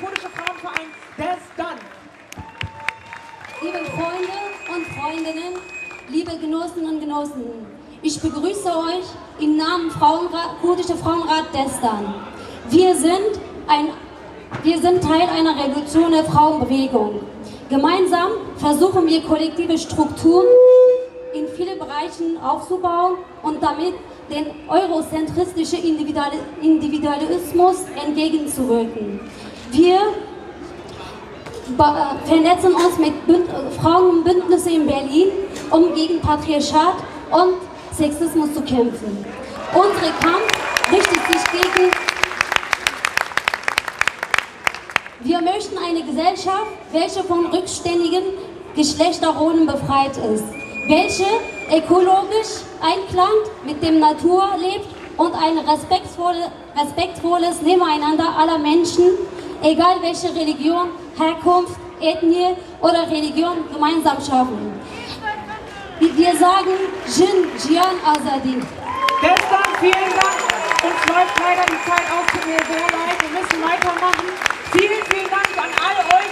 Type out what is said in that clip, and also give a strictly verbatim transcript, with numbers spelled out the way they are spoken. Kurdische Frauenverein Destan. Liebe Freunde und Freundinnen, liebe Genossen und Genossen, ich begrüße euch im Namen Frauenrat, Kurdische Frauenrat Destan. Wir sind, ein, wir sind Teil einer Revolution der Frauenbewegung. Gemeinsam versuchen wir kollektive Strukturen in vielen Bereichen aufzubauen und damit den eurozentristischen Individualismus entgegenzuwirken. Wir vernetzen uns mit Frauenbündnissen in Berlin, um gegen Patriarchat und Sexismus zu kämpfen. Unser Kampf richtet sich gegen... Wir möchten eine Gesellschaft, welche von rückständigen Geschlechterrollen befreit ist, welche ökologisch einklangt mit dem Natur lebt und ein respektvolle, respektvolles Nebeneinander aller Menschen, egal welche Religion, Herkunft, Ethnie oder Religion, gemeinsam schaffen. Wir sagen Jin, Jiyan, Azadi. Destan, vielen Dank. Uns läuft leider die Zeit aus, tut mir sehr leid. Wir müssen weitermachen. Vielen, vielen Dank an alle euch.